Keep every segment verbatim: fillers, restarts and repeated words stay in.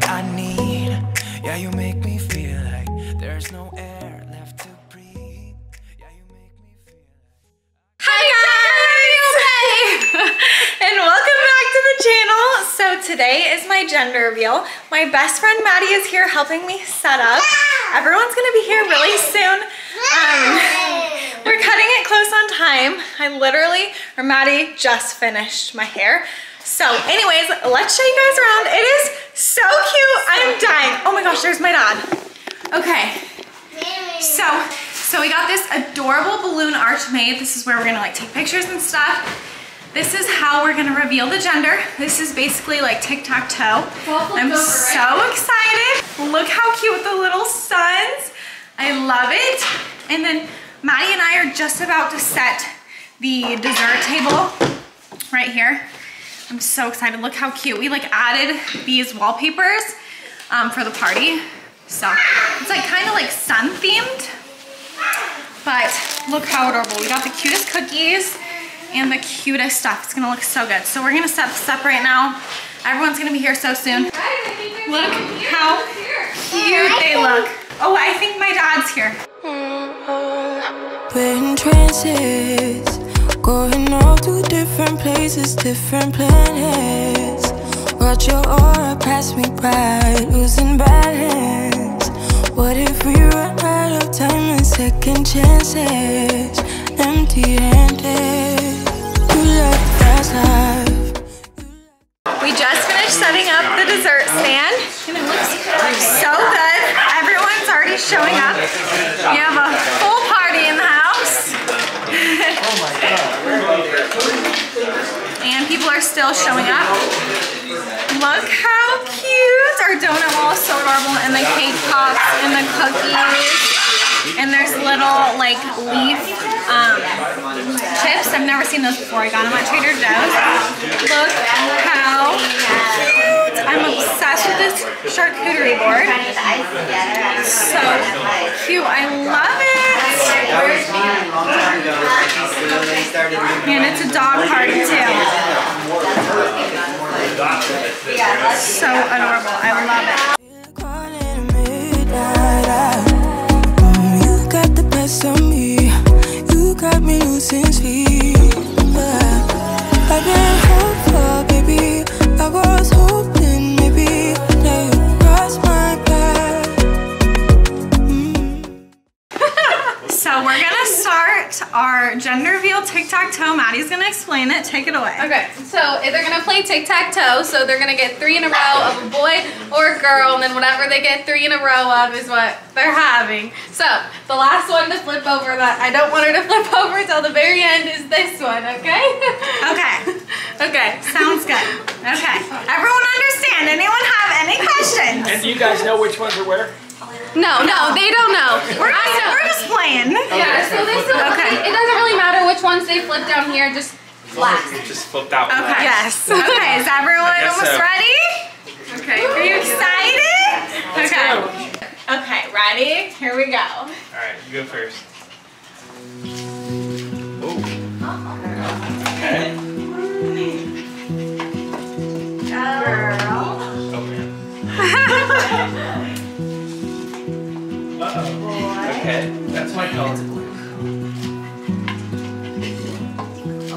what I need. Yeah, you make me feel like there's no air left to breathe. Yeah, you make me feel like... Hi guys! And welcome back to the channel. So today is my gender reveal. My best friend Maddie is here helping me set up. Everyone's gonna be here really soon. Um, We're cutting it close on time. I literally, or Maddie, just finished my hair. So anyways, let's show you guys around. It is so cute. I'm dying. Oh my gosh, there's my dad. Okay. So, so we got this adorable balloon arch made. This is where we're gonna like take pictures and stuff. This is how we're gonna reveal the gender. This is basically like tic-tac-toe. I'm so excited. Look how cute the little suns. I love it. And then Maddie and I are just about to set the dessert table right here. I'm so excited. Look how cute. We like added these wallpapers um, for the party. So it's like kind of like sun themed, but look how adorable. We got the cutest cookies and the cutest stuff. It's going to look so good. So we're going to set this up right now. Everyone's going to be here so soon. Look how cute they look. Oh, I think my dad's here. We're in transit, going off to different places, different planets. Watch your aura pass me by, losing balance. What if we run out of time and second chances, empty-handed? You like the fast life. We just finished setting up the dessert stand, and it looks so good. Everyone's already showing up. We have a full party in the house. Oh my God. And people are still showing up. Look how cute. Our donut wall is so adorable, and the cake pops and the cookies. And there's little like leaf um, chips. I've never seen those before. I got them at Trader Joe's. Look how cute. I'm obsessed with this charcuterie board. So cute. I love it. And it's a dog party too. So adorable. I love it. You got the best of me. You got me losing sleep. I've been hopeful, baby. I was hoping maybe that you cross my path. Mm. So we're gonna start our gender reveal tic-tac-toe. Maddie's gonna explain it. Take it away. Okay, so they're gonna play tic-tac-toe. So they're gonna get three in a row of a boy or a girl, and then whatever they get three in a row of is what they're having. So the last one to flip over, that I don't want her to flip over till the very end, is this one, okay? Okay. Okay, sounds good. Okay, everyone understand? Anyone have any questions? And do you guys know which ones are where? No, no, they don't know. We're, I know. We're just playing. Okay. Yeah, so this is okay. It doesn't really matter which ones they flip down here, just flat. Just flip that one. Okay. Yes. Okay, is everyone almost so. ready? Okay, are you excited? Let's okay. Go. Okay, ready? Here we go. All right, you go first. Oh. Okay. Girl. Oh, man. Uh-oh. Okay, that's my color. Oh.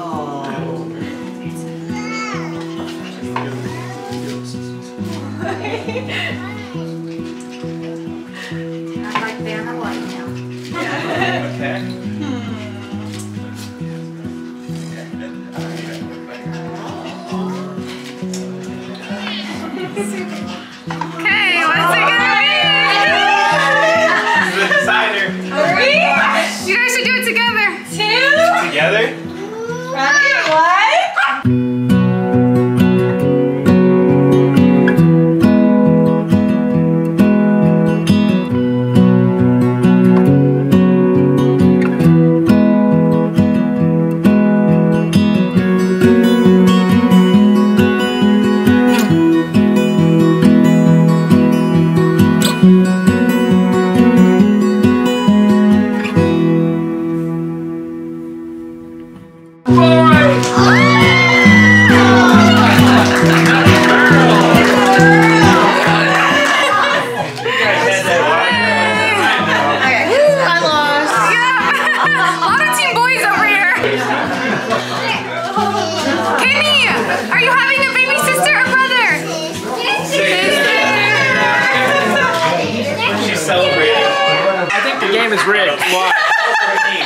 celebrating. Yeah. I think the game is rigged. Why? I think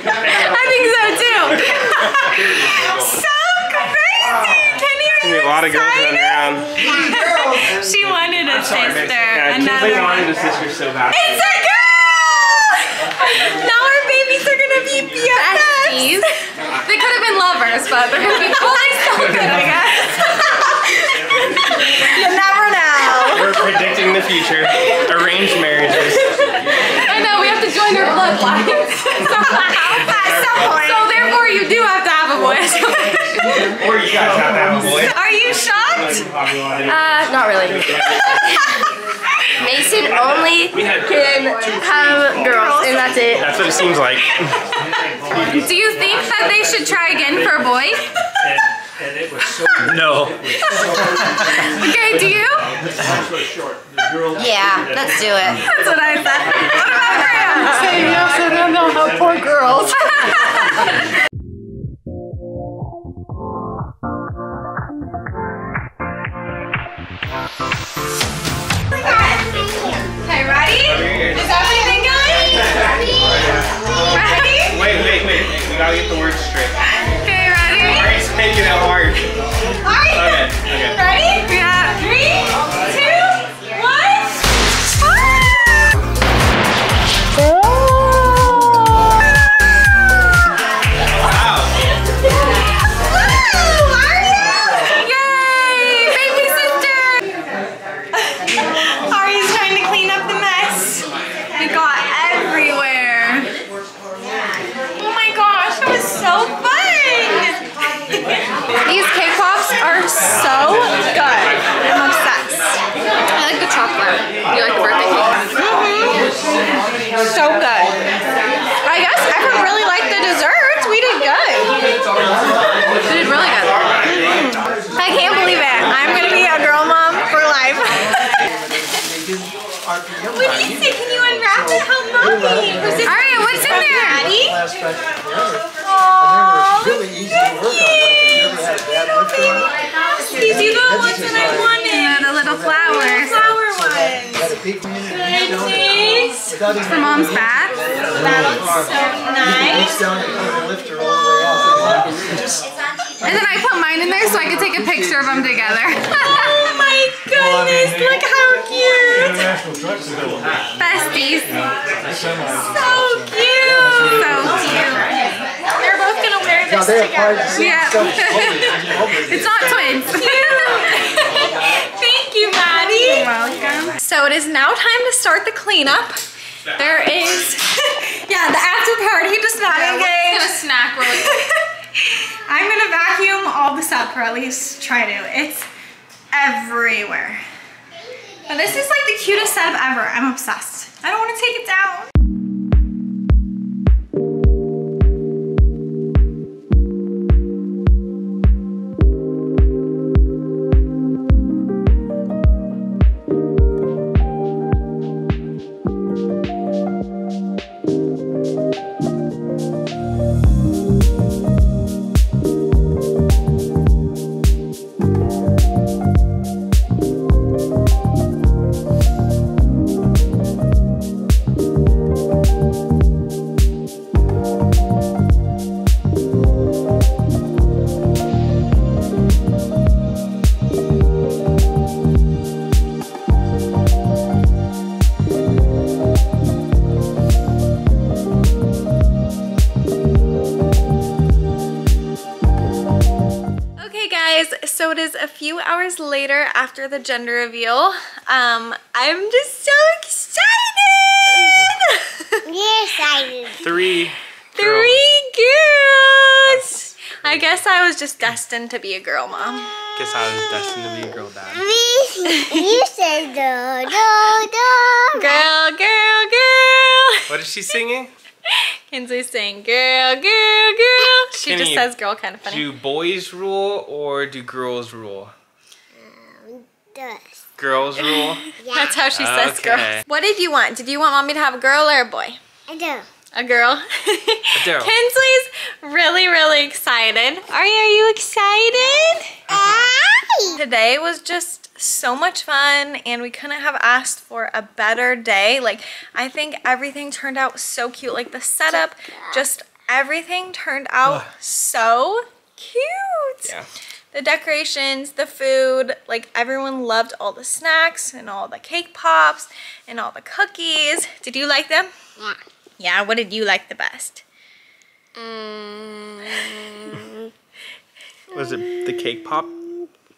so too. So crazy! Can you even a lot of girls running around. She wanted a sister. Yeah, another one. Wanted a sister so bad. It's a girl! Now our babies are gonna be B F Fs. They could have been lovers, but they're gonna be always so good, I guess. You never know. We're predicting the future. Arranged marriages. I know, we have to join our bloodlines. At some point. So therefore you do have to have a boy. Or you guys have to have a boy. Are you shocked? Uh, not really. Mason only can have girls, and that's it. That's what it seems like. Do you think that they should try again for a boy? No. Okay, do you? Yeah, let's do it. That's what I thought. What about Aria? Saying no, so no, no, no, poor girls. Okay, ready? Is everything going? Ready? Wait, wait, wait. We gotta get the words straight. Okay, ready? Aria's making it hard. Aria? Okay, okay. Ready? We got three, two, one. So good. I'm obsessed. I like the chocolate. You like the birthday cake? Mm-hmm. So good. I guess everyone really liked the desserts. We did good. We did really good. Mm-hmm. I can't believe it. I'm going to be a girl mom for life. What do you say? Can you unwrap it? How lovely. Aria, what's in there? Maddie? Aww, thank you. These are the ones that I wanted. Yeah, the little flowers. Flower ones. Goodness. It's the mom's back. That looks so nice. Aww. And then I put mine in there so I could take a picture of them together. Oh my goodness, look how cute. Besties. So cute. So cute. They're both going to wear this together. Yeah. It's not twins. Thank you, Maddie. You're welcome. So it is now time to start the cleanup. There is, yeah, the after party just not yeah, engaged. Gonna snack really quick. I'm gonna vacuum all this up, or at least try to. It's everywhere. But this is like the cutest setup ever. I'm obsessed. I don't want to take it down. So it is a few hours later after the gender reveal. Um, I'm just so excited! We're excited. Three girls. Three girls! I guess I was just destined to be a girl mom. Guess I was destined to be a girl dad. You said no, no, no. Girl, girl, girl. What is she singing? Kinsley's saying, girl, girl, girl. She Can just says girl kind of funny. Do boys rule or do girls rule? Um, girls rule? Yeah. That's how she okay. says girl. What did you want? Did you want mommy to have a girl or a boy? A girl. A girl? A girl. Kinsley's really, really excited. Aria, are you excited? Uh -huh. Hi! Today was just so much fun and we couldn't have asked for a better day. Like, I think everything turned out so cute. Like the setup, just everything turned out so cute. Yeah. The decorations, the food, like everyone loved all the snacks and all the cake pops and all the cookies. Did you like them? Yeah. Yeah, what did you like the best? Um, was it the cake pop?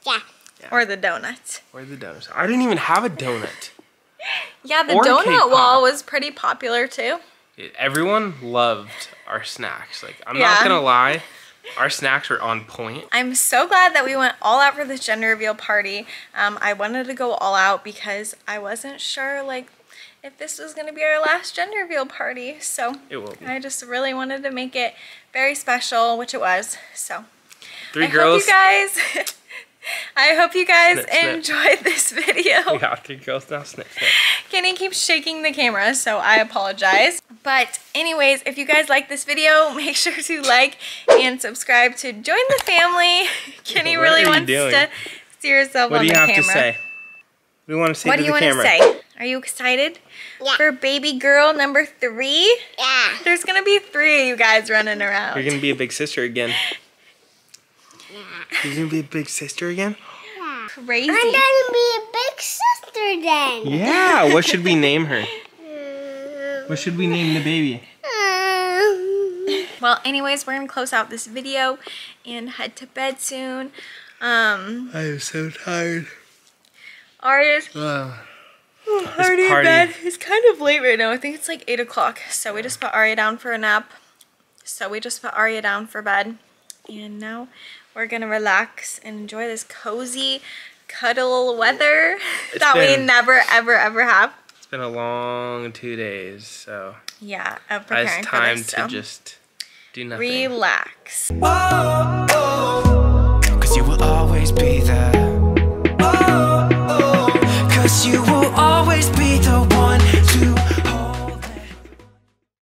Yeah. yeah. Or the donuts. Or the donuts. I didn't even have a donut. Yeah, the or donut wall was pretty popular too. Everyone loved our snacks. Like, I'm yeah. not gonna lie. Our snacks were on point. I'm so glad that we went all out for this gender reveal party. Um, I wanted to go all out because I wasn't sure like if this was going to be our last gender reveal party. So it will be. I just really wanted to make it very special, which it was. So three I girls. Hope you guys, I hope you guys snip, snip. enjoyed this video. We got three girls now. Snip, snip. Kenny keeps shaking the camera, so I apologize. But anyways, if you guys like this video, make sure to like and subscribe to join the family. Kenny what really wants doing? to steer yourself what on the camera. What do you have camera. to say? We want to see what to do you want to say? Are you excited yeah. for baby girl number three? Yeah. There's going to be three of you guys running around. You're going to be a big sister again. Yeah. You're going to be a big sister again? Yeah. Crazy. I'm going to be a big sister then. Yeah. What should we name her? What should we name the baby? Well, anyways, we're going to close out this video and head to bed soon. Um, I am so tired. Aria's uh, already in bed. It's kind of late right now. I think it's like eight o'clock. So we just put Aria down for a nap. So we just put Aria down for bed. And now we're going to relax and enjoy this cozy, cuddle weather it's that been... we never, ever, ever have. Been a long two days, so yeah, of preparing it's time for this, to so. just do nothing. Relax. Oh, oh, cause you will always be there. Oh, oh, cause you will always be the